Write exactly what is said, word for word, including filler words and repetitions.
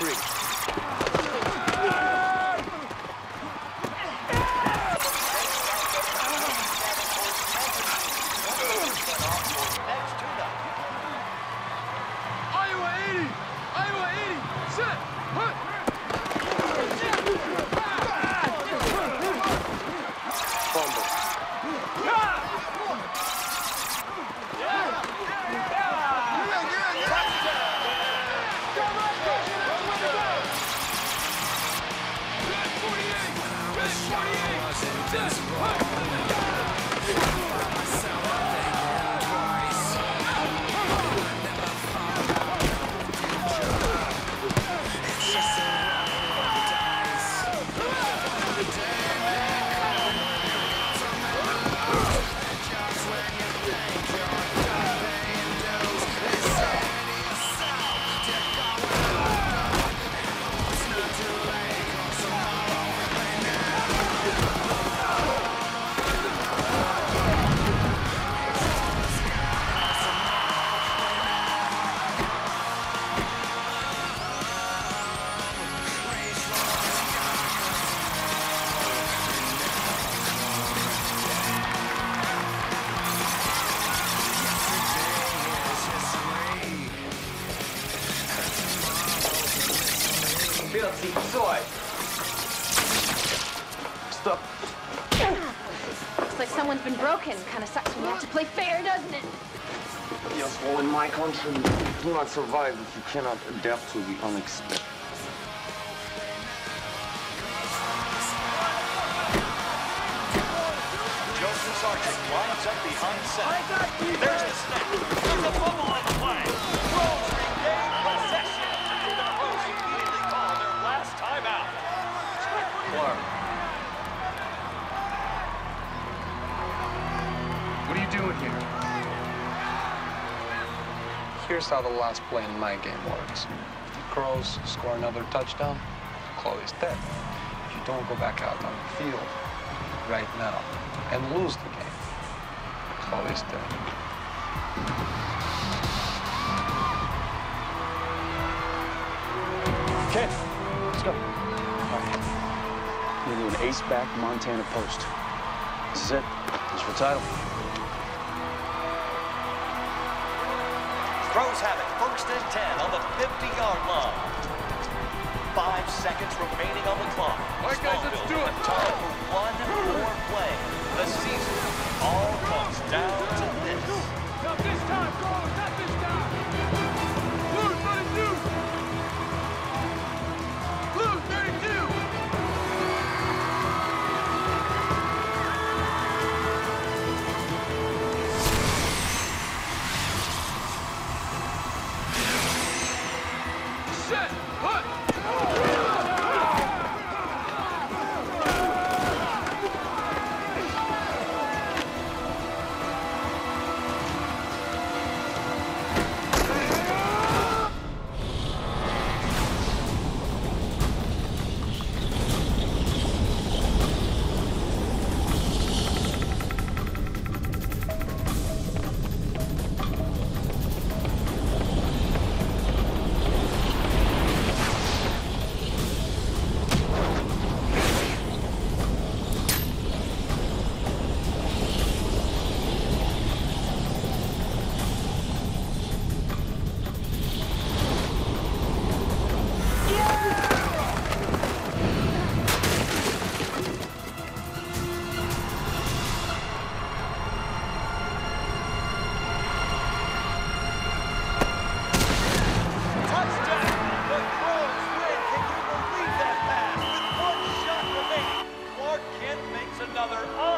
free. Kind of sucks when you have to play fair, doesn't it? Yes, well, in my country, you do not survive if you cannot adapt to the unexpected. Joseph Sargent lines up the unset. There's the snap. There's a bubble in play. Rolls regain possession. The Rose immediately call their last timeout. Clark. Doing here? Here's how the last play in my game works. If the Crows score another touchdown, Chloe's dead. If you don't go back out on the field right now and lose the game, Chloe's dead. Okay, let's go. All right. We're going to do an ace-back Montana post. This is it. This is for title. Crows have it, first and ten on the fifty-yard line. Five seconds remaining on the clock. All right, guys, let's do it. Time for one more play. The season all comes down to this. Not this time, Crows, not this time. Blue, thirty-two. Blue, thirty-two. Another